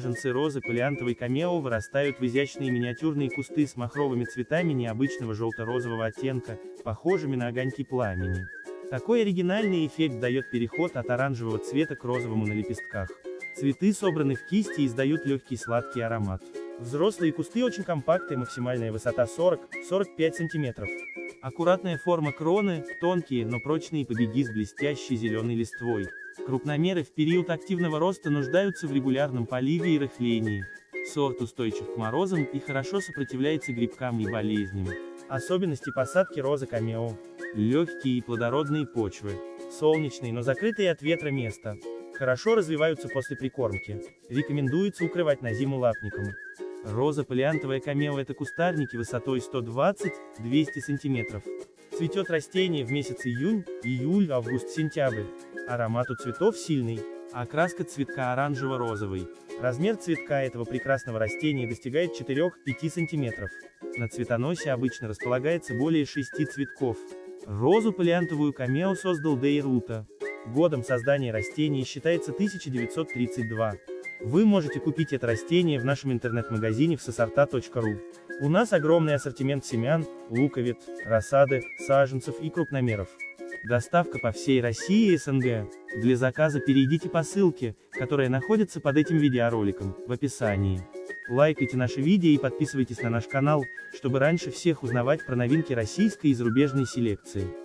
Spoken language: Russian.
саженцы розы пылеантовой камео вырастают в изящные миниатюрные кусты с махровыми цветами необычного желто-розового оттенка, похожими на огоньки пламени. Такой оригинальный эффект дает переход от оранжевого цвета к розовому на лепестках. Цветы собраны в кисти и издают легкий сладкий аромат. Взрослые кусты очень компактные, максимальная высота 40-45 см. Аккуратная форма кроны, тонкие, но прочные побеги с блестящей зеленой листвой. Крупномеры в период активного роста нуждаются в регулярном поливе и рыхлении. Сорт устойчив к морозам и хорошо сопротивляется грибкам и болезням. Особенности посадки розы камео. Легкие и плодородные почвы. Солнечные, но закрытые от ветра места. Хорошо развиваются после прикормки. Рекомендуется укрывать на зиму лапником. Роза пылеантовая камео — это кустарники высотой 120-200 см. Цветет растение в месяц июнь, июль, август, сентябрь. Аромат у цветов сильный, а окраска цветка оранжево-розовый. Размер цветка этого прекрасного растения достигает 4-5 см. На цветоносе обычно располагается более 6 цветков. Розу пылеантовую камео создал де Руiter. Годом создания растения считается 1932. Вы можете купить это растение в нашем интернет-магазине vsesorta.ru. У нас огромный ассортимент семян, луковиц, рассады, саженцев и крупномеров. Доставка по всей России и СНГ. Для заказа перейдите по ссылке, которая находится под этим видеороликом, в описании. Лайкайте наши видео и подписывайтесь на наш канал, чтобы раньше всех узнавать про новинки российской и зарубежной селекции.